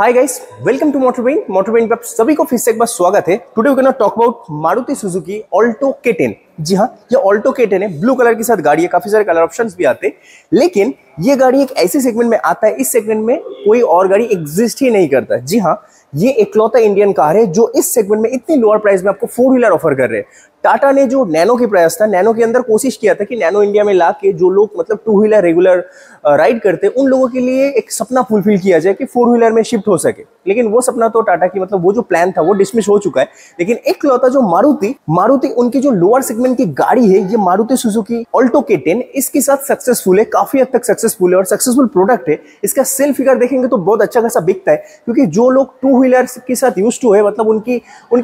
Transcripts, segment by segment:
Hi guys, welcome to Motorbrain पे आप सभी को फिर से एक बार स्वागत है। Today we can not talk about Maruti Suzuki Alto K10। जी हाँ, ये ऑल्टो K10 है, ब्लू कलर के साथ गाड़ी है, काफी सारे कलर ऑप्शंस भी आते हैं, लेकिन ये गाड़ी एक ऐसे सेगमेंट में आता है, इस सेगमेंट में कोई और गाड़ी एग्जिस्ट ही नहीं करता। जी हाँ, ये इकलौता इंडियन कार है जो इस सेगमेंट में इतनी लोअर प्राइस में आपको फोर व्हीलर ऑफर कर रहे हैं। टाटा ने जो नैनो के प्रयास था, नैनो के अंदर कोशिश किया था कि नैनो इंडिया में ला के जो लोग मतलब टू व्हीलर रेगुलर राइड करते हैं उन लोगों के लिए एक सपना फुलफिल किया जाए कि फोर व्हीलर में शिफ्ट हो सके, लेकिन वो सपना तो टाटा की मतलब वो जो प्लान था वो डिसमिस हो चुका है। लेकिन इकलौता जो मारुति उनकी जो लोअर सेगमेंट की गाड़ी है, ये मारुति सुजुकी ऑल्टो K10 इसके साथ सक्सेसफुल है, काफी हद तक सक्सेसफुल है और सक्सेसफुल प्रोडक्ट है। इसका सेल फिगर देखेंगे तो बहुत अच्छा खासा बिकता है, क्योंकि जो लोग टू व्हीलर्स के साथ यूज्ड टू है मतलब उनके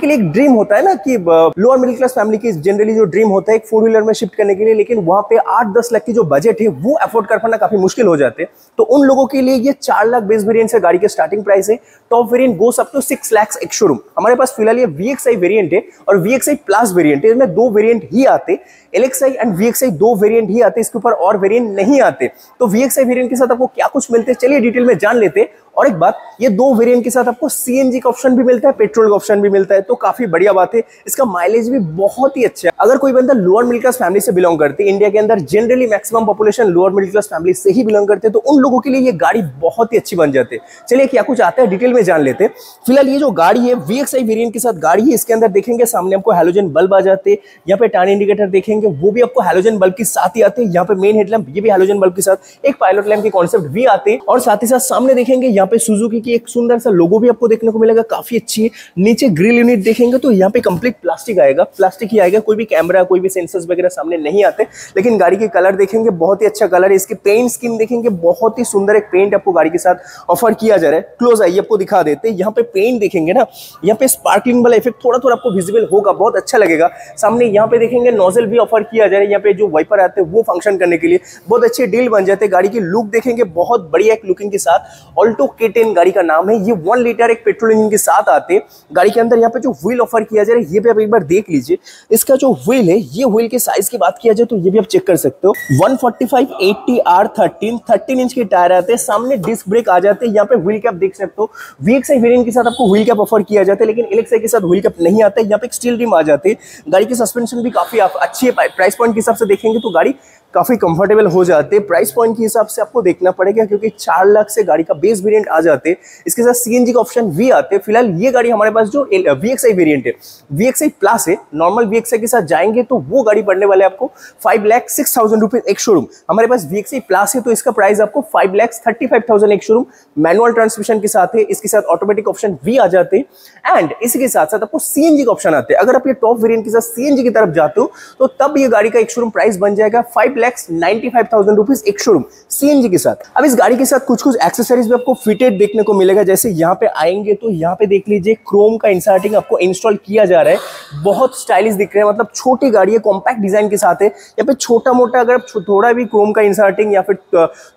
लिए एक ड्रीम होता है ना कि लोअर मिडिल क्लास फैमिली की जनरली जो ड्रीम होता है एक फोर व्हीलर में शिफ्ट करने के लिए, लेकिन वहां पे 8-10 लाख की जो बजट है वो अफोर्ड कर पाना काफी मुश्किल हो जाते हैं। तो उन लोगों के लिए ये 4 लाख बेस वेरिएंट से गाड़ी के स्टार्टिंग प्राइस है। Top variant goes up to 6 lakh ex showroom. हमारे पास फिलहाल ये VXI वेरिएंट है और VXI प्लस वेरिएंट है, इसमें 2 वेरिएंट ही आते, LXI एंड VXI 2 वेरिएंट ही आते, इसके ऊपर और वेरिएंट नहीं आते। तो VXI वेरिएंट के साथ आपको क्या कुछ मिलते हैं चलिए डिटेल में जान लेते हैं। और एक बात, ये 2 वेरिएंट के साथ आपको CNG का ऑप्शन भी मिलता है, पेट्रोल का ऑप्शन भी मिलता है, तो काफी बढ़िया बात है। इसका माइलेज भी बहुत ही अच्छा है। अगर कोई बंदा लोअर मिडिल क्लास फैमिली से बिलोंग करते, इंडिया के अंदर generally maximum population lower middle class family से ही बिलोंग करते, तो उन लोगों के लिए ये गाड़ी बहुत ही अच्छी बन जाती है। चलिए क्या कुछ आता है डिटेल में जान लेते। फिलहाल ये जो गाड़ी है VXI वेरिएंट के साथ गाड़ी है, इसके अंदर देखेंगे सामने आपको हैलोजन बल्ब आ जाते हैं, यहाँ पे टर्न इंडिकेटर देखेंगे वो भी आपको हैलोजन बल्ब के साथ ही आते हैं, यहाँ पे मेन हेडलैम्प ये भी हैलोजन बल्ब के साथ, एक पायलट लैम्प के कॉन्सेप्ट भी आते हैं। और साथ ही साथ सामने देखेंगे यहाँ पे सुजुकी की एक सुंदर सा लोगो भी आपको देखने को मिलेगा, काफी अच्छी है। नीचे ग्रिल यूनिट देखेंगे तो यहाँ पे कंप्लीट प्लास्टिक आएगा, प्लास्टिक ही आएगा, कोई भी कैमरा कोई भी सेंसर्स वगैरह सामने नहीं आते। लेकिन गाड़ी के कलर देखेंगे बहुत ही अच्छा कलर है, इसकी पेंट स्कीम देखेंगे बहुत ही सुंदर एक पेंट आपको गाड़ी के साथ ऑफर किया जा रहा है। क्लोज आइए आपको दिखा देते, यहाँ पे पेंट देखेंगे ना, यहाँ पे स्पार्कलिंग वाला इफेक्ट थोड़ा थोड़ा आपको विजिबल होगा, बहुत अच्छा लगेगा। सामने यहाँ पे देखेंगे नोजल भी ऑफर किया जा रहा है, यहाँ पे जो वाइपर आते हैं वो फंक्शन करने के लिए बहुत अच्छी डील बन जाते। गाड़ी की लुक देखेंगे बहुत बढ़िया एक लुकिंग के साथ, ऑल्टो K10 गाड़ी का नाम है। ये 1 लीटर एक पेट्रोल इंजन के साथ आते। गाड़ी के अंदर यहाँ पे जो व्हील ऑफर किया जा रहा है ये भी आप एक बार देख लीजिए, इसका जो व्हील है ये व्हील के साइज की बात किया जाए तो ये भी आप चेक कर सकते हो, 145/80R13, 13 इंच के टायर आते हैं, सामने डिस्क ब्रेक आ जाते हैं, यहाँ पे व्हील कैप देख सकते हो। VXI वेरिएंट के साथ आपको व्हील कैप ऑफर किया जाता है, लेकिन LXI के साथ व्हील कैप नहीं आता है, यहाँ पे स्टील रिम आ जाते हैं। गाड़ी की सस्पेंशन भी काफी अच्छी है, प्राइस पॉइंट के हिसाब से देखेंगे तो गाड़ी काफी कंफर्टेबल हो जाते हैं। प्राइस पॉइंट के हिसाब से आपको देखना पड़ेगा क्योंकि 4 लाख से गाड़ी का बेस वेरिएंट आ जाते हैं, इसके साथ CNG का ऑप्शन भी आते हैं। फिलहाल ये गाड़ी हमारे पास जो VXI वेरिएंट है, VXI प्लस है, नॉर्मल VXI के साथ जाएंगे तो वो गाड़ी पड़ने वाले आपको 5,06,000 रुपीज एक शोरूम। हमारे पास VXI प्लस है तो इसका प्राइस आपको 5,35,000 एक शोरूम, मैनुअल ट्रांसमिशन के साथ है, इसके साथ ऑटोमेटिक ऑप्शन भी आ जाते हैं एंड इसके साथ साथ आपको CNG का ऑप्शन आते हैं। अगर आप ये टॉप वेरिएंट के साथ CNG की तरफ जाते हो तो तब ये गाड़ी का एक शोरूम प्राइस बन जाएगा 5,95,000 रुपीज एक शोरूम CNG के साथ। अब इस गाड़ी के साथ कुछ एक्सेसरीज भी आपको फिटेड देखने को मिलेगा, जैसे यहाँ पे आएंगे तो यहाँ पे देख लीजिए क्रोम का इंसर्टिंग आपको इंस्टॉल किया जा रहा है, बहुत स्टाइलिश दिख रहा है, मतलब छोटी गाड़ी है, कॉम्पैक्ट डिजाइन के साथ है। यहाँ पे छोटा मोटा अगर आप थोड़ा भी क्रोम का इंसर्टिंग या फिर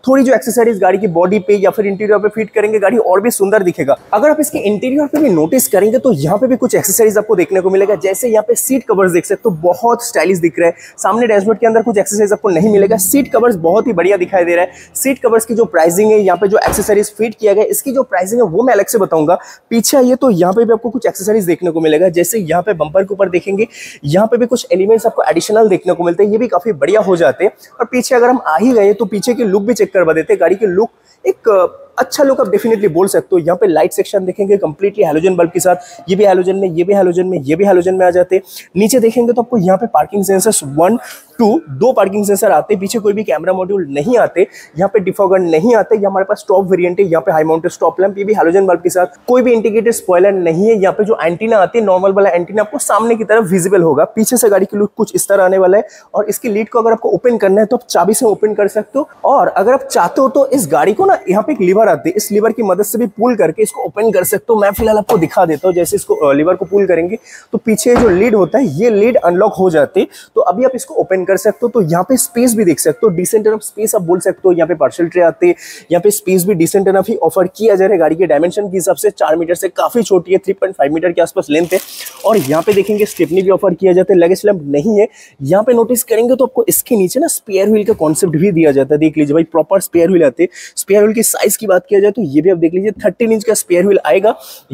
थोड़ी जो एक्सेसरीज गाड़ी की बॉडी पे या फिर इंटीरियर पे फिट करेंगे गाड़ी और भी सुंदर दिखेगा। अगर आप इसके इंटीरियर पे भी नोटिस करेंगे तो यहाँ पे भी कुछ एक्सेसरीज आपको देखने को मिलेगा, जैसे यहाँ पे सीट कवर्स देख सकते हो, बहुत स्टाइलिश दिख रहा है। सामने डैशबोर्ड के अंदर कुछ एक्सेसरीज आपको नहीं मिलेगा, सीट कवर्स बहुत ही बढ़िया दिखाई दे रहा है। सीट कवर्स की जो प्राइसिंग है, यहाँ पे जो एक्सेसरीज फिट किया गया इसकी जो प्राइसिंग है वो मैं अलग से बताऊंगा। पीछे आइए तो यहाँ पे भी आपको कुछ एक्सेसरीज देखने को मिलेगा, जैसे यहाँ पे बम्पर के ऊपर देखेंगे यहाँ पे भी कुछ एलिमेंट्स आपको एडिशनल देखने को मिलते हैं, ये भी काफी बढ़िया हो जाते हैं। और पीछे अगर हम आ ही गए तो पीछे की लुक भी चेक करवा देते, गाड़ी की लुक एक अच्छा लुक आप डेफिनेटली बोल सकते हो। यहाँ पे लाइट सेक्शन देखेंगे कंप्लीटली हैलोजन बल्ब के साथ, ये भी हैलोजन में, ये भी हैलोजन में, ये भी हैलोजन में आ जाते हैं। नीचे देखेंगे तो आपको यहाँ पे पार्किंग सेंसर्स 1, 2 पार्किंग सेंसर आते, पीछे कोई भी कैमरा मॉड्यूल नहीं आते, यहाँ पे डिफॉगर नहीं आते। ये हमारे पास टॉप वेरिएंट है, यहाँ पे हाई माउंटेड स्टॉप लैंप, ये भी हैलोजन बल्ब के साथ, कोई भी इंडिकेटर स्पॉइलर नहीं है। यहाँ पे जो एंटीना आते हैं नॉर्मल वाला एंटीना आपको सामने की तरफ विजिबल होगा। पीछे से गाड़ी की लुक कुछ इस तरह आने वाला है और इसकी लीड को अगर आपको ओपन करना है तो आप चाबी से ओपन कर सकते हो, और अगर आप चाहते हो तो इस गाड़ी को ना यहाँ पे एक लीवर आते, इस लीवर की मदद से भी पुल करके इसको ओपन कर सकते हो। मैं फिलहाल आपको दिखा देता हूँ, जैसे इसको लीवर को पुल करेंगे तो पीछे जो लीड होता है ये लीड अनलॉक हो जाते, तो अभी आप इसको ओपन कर सकते हो। तो यहाँ पे स्पेस भी देख सकते हो, डिसेंट अनफ स्पेस आप बोल सकते हो। यहाँ पे पार्सल ट्रे आते, यहाँ पे स्पेस भी डिसेंट अनफ ही ऑफर किया जा रहा है। गाड़ी के डायमेंशन के हिसाब से 4 मीटर से काफी छोटी है, 3.5 मीटर के आसपास लेंथ है। और यहाँ पे देखेंगे स्टेपनी भी ऑफर किया जाता है, लगेज लैंप नहीं है। यहाँ पे नोटिस करेंगे तो आपको इसके नीचे ना स्पेयर व्हील का कॉन्सेप्ट भी दिया जाता है, देख लीजिए भाई प्रॉपर स्पेयर व्हील आते। स्पेयर व्हील के साइज की बात किया जाए तो ये भी आप देख लीजिए 13 इंच का स्पेयर व्हील आएगा।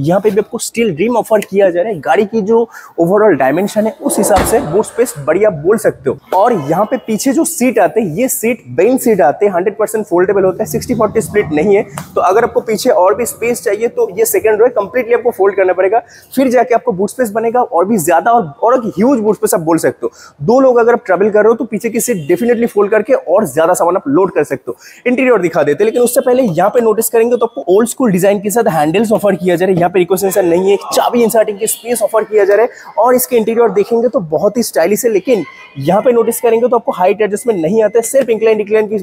यहाँ पे भी आपको स्टील रिम ऑफर किया जा रहा है। गाड़ी की जो ओवरऑल डायमेंशन है उस हिसाब से बूट स्पेस बढ़िया बोल सकते हो। और यहाँ पे पीछे जो सीट आते हैं ये सीट बेन सीट आते हैं, 100% फोल्डेबल होता है, 60-40 स्प्लिट नहीं है। तो अगर आपको पीछे और भी स्पेस चाहिए तो ये सेकंड रो कंप्लीटली आपको फोल्ड करना पड़ेगा, फिर जाके आपको बूट स्पेस बनेगा और भी ज्यादा और एक ह्यूज बूट स्पेस आप बोल सकते हो। दो लोग अगर आप ट्रेवल कर रहे हो तो पीछे की सीट डेफिनेटली फोल्ड करके और ज्यादा सामान आप लोड कर सकते हो। इंटीरियर दिखा देते हैं, लेकिन उससे पहले यहाँ पे नोटिस करेंगे तो आपको ओल्ड स्कूल डिजाइन के साथ हैंडल्स ऑफर किया जा रहा है। यहाँ पे रिक्वेस्ट सेंसर नहीं है, चाबी इंसर्टिंग की स्पेस ऑफर किया जा रहा है। और इसके इंटीरियर देखेंगे तो बहुत ही स्टाइलिश है, लेकिन यहाँ पे नोटिस करेंगे तो आपको हाइट एडजस्टमेंट नहीं आता है, सिर्फ इंक्लाइन डिक्लाइन की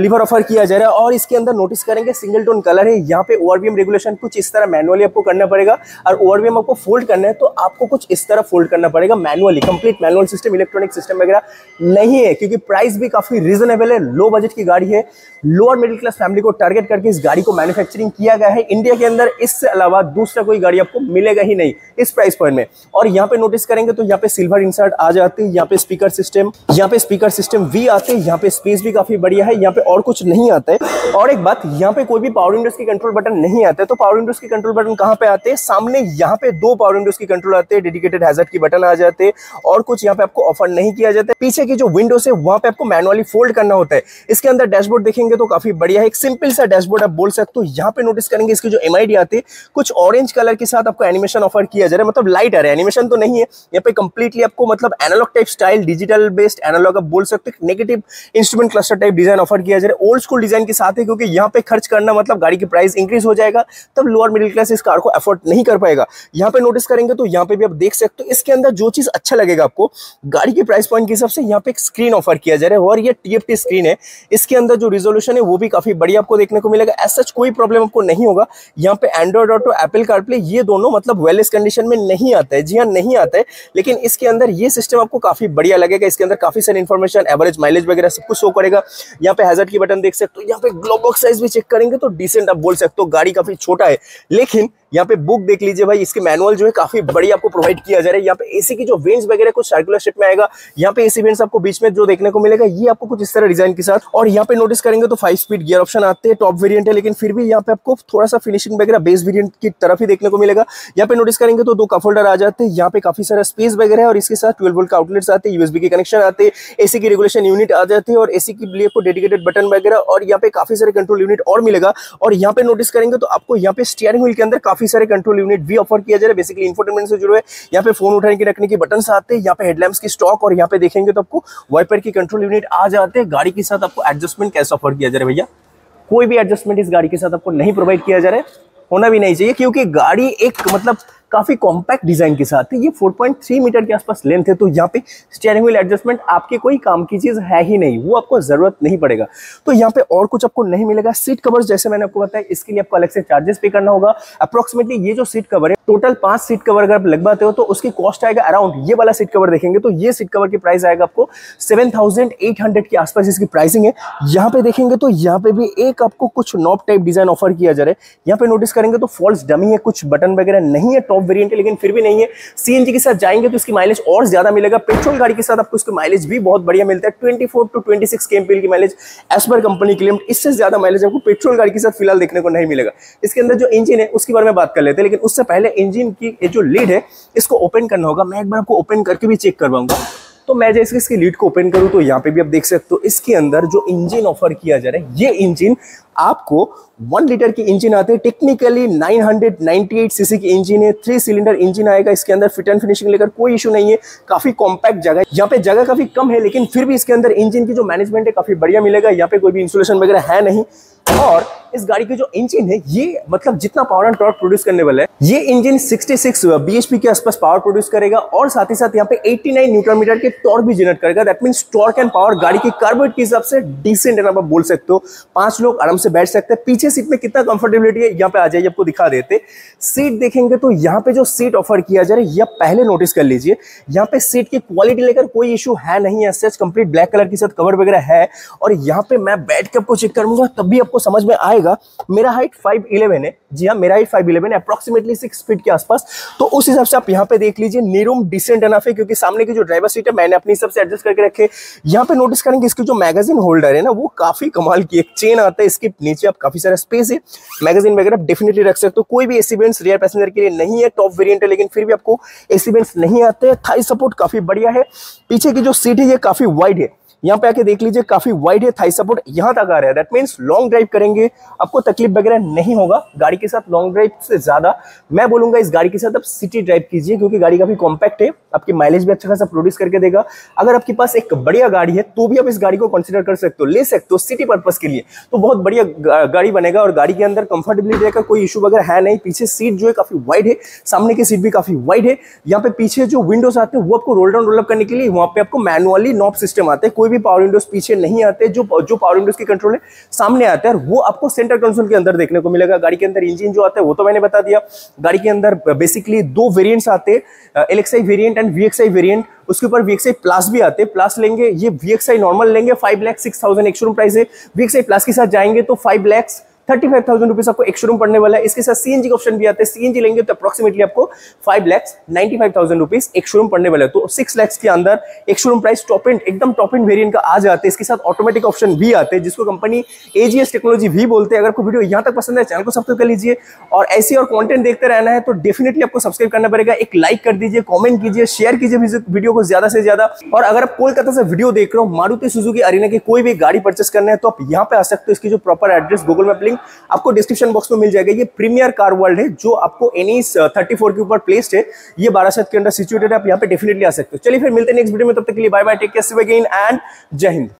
लीवर ऑफर किया जा रहा है। और इसके अंदर नोटिस करेंगे सिंगल टोन कलर है। यहाँ पे ORVM रेगुलेशन कुछ इस तरह मैनुअली आपको करना पड़ेगा, और ORVM आपको फोल्ड करना है तो आपको कुछ इस तरह फोल्ड करना पड़ेगा manually. Complete manual system, electronic system वगैरह नहीं है, क्योंकि प्राइस भी काफी रीजनेबल है। लो बजट की गाड़ी है, लोअर मिडिल क्लास फैमिली को टारगेट करके इस गाड़ी को मैन्युफैक्चरिंग किया गया है इंडिया के अंदर। इससे अलावा दूसरा कोई गाड़ी आपको मिलेगा ही नहीं इस प्राइस पॉइंट में। और यहाँ पे नोटिस करेंगे तो यहाँ पे सिल्वर इंसर्ट आ जाती है, यहाँ पे स्पीकर सिस्टम वी आते हैं। यहाँ पे स्पेस भी काफी बढ़िया है, यहाँ पे और कुछ नहीं आता है। और एक बात, यहाँ पे कोई भी पावर विंडोज के कंट्रोल बटन नहीं आते। तो पावर विंडोज के कंट्रोल बटन कहाँ पे आते हैं? सामने यहाँ पे दो पावर विंडोज के कंट्रोल आते हैं, डेडिकेटेड हैजर्ड की बटन आ जाते हैं, और कुछ यहाँ पे आपको ऑफर नहीं किया जाता है। पीछे की जो विंडोज है वहाँ पे आपको मैनुअली फोल्ड करना होता है। इसके अंदर डैशबोर्ड देखेंगे तो काफी बढ़िया है, एक सिंपल सा डैशबोर्ड आप बोल सकते हो। यहाँ पे नोटिस करेंगे इसकी जो MID आती है कुछ ऑरेंज कलर के साथ आपको एनिमेशन ऑफर किया जा रहा है, मतलब लाइट आ रहा है, एनिमेशन तो नहीं है। यहाँ पे कंप्लीटली आपको मतलब analogue type style, digital based analogue आप बोल सकते हो। Negative instrument cluster type design offer किया जा रहा है, ओल्ड स्कूल डिजाइन के साथ है, क्योंकि यहाँ पे खर्च करना मतलब गाड़ी की प्राइस इंक्रीज हो जाएगा, तब लोअर मिडिल क्लास इस कार को अफोर्ड नहीं कर पाएगा। यहाँ पे नोटिस करेंगे तो यहाँ पे भी आप देख सकते हो। इसके अंदर जो चीज अच्छा लगेगा आपको गाड़ी के प्राइस पॉइंट के हिसाब से यहाँ पे एक स्क्रीन ऑफर किया जा रहा है, और ये TFT स्क्रीन है। इसके अंदर जो रिजोल्यूशन है वो भी काफी बढ़िया आपको देखने को मिलेगा, एज सच कोई प्रॉब्लम आपको नहीं होगा। यहाँ पे एंड्रॉइड ऑटो, एप्पल कारप्ले ये दोनों मतलब वेलेस कंडीशन में नहीं आता है, जी हाँ नहीं आता है, लेकिन इसके अंदर ये सिस्टम आपको काफी बढ़िया लगेगा। इसके अंदर काफी सारी इन्फॉर्मेशन, एवरेज माइलेज वगैरह सब कुछ शो करेगा। यहाँ पे हैजर्ड की बटन देख सकते हो, यहाँ पे ग्लोब बॉक्स साइज भी चेक करेंगे तो डिसेंट आप बोल सकते हो, गाड़ी काफी छोटा है। लेकिन यहाँ पे बुक देख लीजिए भाई, इसके मैनुअल जो है काफी बढ़िया आपको प्रोवाइड किया जा रहा है। यहाँ पे एसी की जो वेंट्स वगैरह कुछ सर्कुलर शेप में आएगा, यहाँ पे एसी वेंट्स आपको बीच में जो देखने को मिलेगा ये आपको कुछ इस तरह डिजाइन के साथ। और यहाँ पे नोटिस करेंगे तो 5 स्पीड गियर ऑप्शन आते हैं, टॉप वेरियंट है, लेकिन फिर भी यहाँ पे आपको थोड़ा सा फिनिशिंग वगैरह बेस वेरियंट की तरफ ही देखने को मिलेगा। यहाँ पे नोटिस करेंगे तो 2 कप होल्डर आ जाते हैं, यहाँ पे काफी सारा स्पेस वगैरह है, और इसके साथ 12 वोल्ट का आउटलेट्स आते हैं, USB के कनेक्शन आते हैं, एसी की रेगुलेशन यूनिट आ जाती है, और एसी के लिए आपको डेडिकेटेड बटन वगैरह, और यहाँ पे काफी सारे कंट्रोल यूनिट और मिलेगा। और यहाँ पे नोटिस करेंगे तो आपको यहाँ पे स्टीयरिंग व्हील के अंदर काफी सारे कंट्रोल यूनिट भी ऑफर किया जा रहा है, बेसिकली इंफोटेनमेंट से जुड़े। यहाँ पे फोन उठाने के रखने के बटन आते हैं, यहाँ पे हेडलैम्प्स की स्टॉक, और यहाँ पे देखेंगे तो आपको वाइपर की कंट्रोल यूनिट आ जाते हैं। गाड़ी के साथ आपको एडजस्टमेंट कैसे ऑफर किया जा रहा है भैया? कोई भी एडजस्टमेंट इस गाड़ी के साथ आपको नहीं प्रोवाइड किया जा रहा है, होना भी नहीं चाहिए, क्योंकि गाड़ी एक मतलब काफी कॉम्पैक्ट डिजाइन के साथ है। ये 4.3 मीटर के आसपास लेंथ है, तो यहाँ पे स्टीयरिंग व्हील एडजस्टमेंट आपके कोई काम की चीज है ही नहीं, वो आपको जरूरत नहीं पड़ेगा। तो यहाँ पे और कुछ आपको नहीं मिलेगा। सीट कवर्स जैसे मैंने आपको बताया, इसके लिए आपको अलग से चार्जेस पे करना होगा। अप्रोक्सीमेटली ये जो सीट कवर है, टोटल 5 सीट कवर अगर आप लगवाते हो तो उसकी कॉस्ट आएगा अराउंड, ये वाला सीट कवर देखेंगे तो ये सीट कवर की प्राइस आएगा आपको 7,800 के आसपास इसकी प्राइसिंग है। यहाँ पे देखेंगे तो यहाँ पे भी एक आपको कुछ नॉब टाइप डिजाइन ऑफर किया जा रहा है। यहाँ पे नोटिस करेंगे तो फॉल्स डमी है, कुछ बटन वगैरह नहीं है, टॉप वेरिएंट है लेकिन फिर भी नहीं है। CNG के साथ जाएंगे तो इसकी माइलेज और ज्यादा मिलेगा, पेट्रोल गाड़ी के साथ आपको इसकी माइलेज भी बहुत बढ़िया मिलता है, 24 to 26 kmpl की माइलेज एज पर कंपनी क्लेम। इससे ज्यादा माइलेज आपको पेट्रोल गाड़ी के साथ फिलहाल देखने को नहीं मिलेगा। इसके अंदर जो इंजन है उसके बारे में बात कर लेते हैं, लेकिन उससे पहले इंजन की जो लीड है इसको ओपन करना होगा। मैं एक बार आपको ओपन करके भी चेक करवाऊंगा। तो मैं जैसे इसकी लीड को ओपन करूं तो यहाँ पे भी आप देख सकते हो इसके अंदर जो इंजन ऑफर किया जा रहा है, ये इंजन आपको 1 लीटर की इंजन आते हैं, टेक्निकली 998 सीसी की इंजन है, 3 सिलेंडर इंजन आएगा। इसके अंदर फिट एंड फिनिशिंग लेकर कोई इशू नहीं है, काफी कॉम्पैक्ट जगह है, यहाँ पे जगह काफी कम है, लेकिन फिर भी इसके अंदर इंजन की जो मैनेजमेंट है काफी बढ़िया मिलेगा। यहाँ पे कोई भी इंसुलेशन वगैरह है नहीं, और इस गाड़ी के जो इंजन है ये मतलब जितना पावर एंड टॉर्क प्रोड्यूस करने वाला है, ये इंजन 66 BHP के आसपास पावर प्रोड्यूस करेगा, और साथ ही साथ यहाँ पे 89 न्यूटन मीटर के टॉर्क भी जनरेट करेगा। That means torque and power गाड़ी की कार्बोरेट के हिसाब से डिसेंट है, आप बोल सकते हो। 5 लोग आराम से बैठ सकते हैं। पीछे सीट में कितना कंफर्टेबिलिटी है यहाँ पे आ जाइए, आपको दिखा देते। सीट देखेंगे तो यहाँ पे जो सीट ऑफर किया जा रहा है, यह पहले नोटिस कर लीजिए, यहाँ पे सीट की क्वालिटी लेकर कोई इशू है नहीं है, कंप्लीट ब्लैक कलर के साथ कवर वगैरह है। और यहाँ पे मैं बैठ के आपको चेक करूंगा तब भी आपको समझ में आएगा आएगा। मेरा हाइट 5'11" है, जी हाँ मेरा हाइट 5'11" है, अप्रॉक्सीमेटली 6 फीट के आसपास। तो उस हिसाब से आप यहाँ पे देख लीजिए नीरूम डिसेंट एनफ है, क्योंकि सामने की जो ड्राइवर सीट है मैंने अपने हिसाब से एडजस्ट करके रखे। यहाँ पे नोटिस करेंगे इसकी जो मैगजीन होल्डर है ना वो काफी कमाल की, एक चेन आता है इसके नीचे, आप काफी सारा स्पेस है, मैगजीन वगैरह आप डेफिनेटली रख सकते हो। कोई भी एसी बेंस रियर पैसेंजर के लिए नहीं है, टॉप वेरियंट है लेकिन फिर भी आपको एसी बेंस नहीं आते हैं। थाई सपोर्ट काफी बढ़िया है, पीछे की जो सीट है ये काफी वाइड है, यहाँ पे आके देख लीजिए काफी वाइड है, थाई सपोर्ट यहाँ तक आ रहा है। दैट मीन्स लॉन्ग ड्राइव करेंगे आपको तकलीफ वगैरह नहीं होगा। गाड़ी के साथ लॉन्ग ड्राइव से ज्यादा मैं बोलूंगा इस गाड़ी के साथ आप सिटी ड्राइव कीजिए, क्योंकि गाड़ी काफी कॉम्पैक्ट है, आपकी माइलेज भी अच्छा खासा प्रोड्यूस करके देगा। अगर आपके पास एक बढ़िया गाड़ी है तो भी आप इस गाड़ी को कंसिडर कर सकते हो, ले सकते हो सिटी पर्पज के लिए, तो बहुत बढ़िया गाड़ी बनेगा। और गाड़ी के अंदर कंफर्टेबिलिटी का कोई इशू वगैरह है नहीं। पीछे सीट जो है काफी वाइड है, सामने की सीट भी काफी वाइड है। यहाँ पे पीछे जो विंडोज आते हैं वो आपको रोल डाउन रोल अप करने के लिए वहाँ पे आपको मैनुअली नॉब सिस्टम आता है, कोई भी पावर विंडोज पीछे नहीं आते। जो पावर विंडोज के कंट्रोल है सामने आता है, वो आपको सेंटर कंसोल के अंदर देखने को मिलेगा। गाड़ी के अंदर इंजन जो आता है वो तो मैंने बता दिया। गाड़ी के अंदर बेसिकली दो वेरिएंट्स आते हैं, LXI variant and VXI variant. उसके ऊपर VXI प्लस भी आते हैं, प्लस लेंगे ये VXI नॉर्मल लेंगे 5,06,000 एक्सशोरूम प्राइस है। VXI प्लस के साथ जाएंगे तो 5,35,000 रुपीज आपको एक्सशोरूम पड़ने वाला है। इसके साथ CNG का ऑप्शन भी आता है, CNG लेंगे तो अप्रोक्सीमेटली आपको 5,95,000 रुपीज एक्सशोरूम पड़ने वाला है। तो 6 लाख के अंदर एक्सशोरूम प्राइस टॉप एंड, एकदम टॉप एंड वेरिएंट का आ जाते हैं। इसके साथ ऑटोमेटिक ऑप्शन भी आते हैं जिसको कंपनी AGS टेक्नोलॉजी भी बोलते हैं। अगर आपको वीडियो यहाँ तक पसंद है चैनल को सब्सक्राइब कर लीजिए, और ऐसे और कॉन्टेंट देखते रहना है तो डेफिनेटली आपको सब्सक्राइब करना पड़ेगा। एक लाइक कर दीजिए, कॉमेंट कीजिए, शेयर कीजिए वीडियो को ज्यादा से ज्यादा। और अगर आप कोलकाता से वीडियो देख रहे हो, मारुति सुजुकी अरीना की कोई भी गाड़ी परचेस करना है तो आप यहाँ पे आ सकते हो। इसकी जो proper address Google map link आपको डिस्क्रिप्शन बॉक्स में मिल जाएगा। ये प्रीमियर कार वर्ल्ड है जो आपको NH 34 के ऊपर प्लेस्ड है, ये बारासत के अंदर सिचुएटेड है। आप यहाँ पे डेफिनेटली आ सकते हो। चलिए फिर मिलते हैं नेक्स्ट वीडियो में, तब तक के लिए bye bye, take care, see you again and जय हिंद।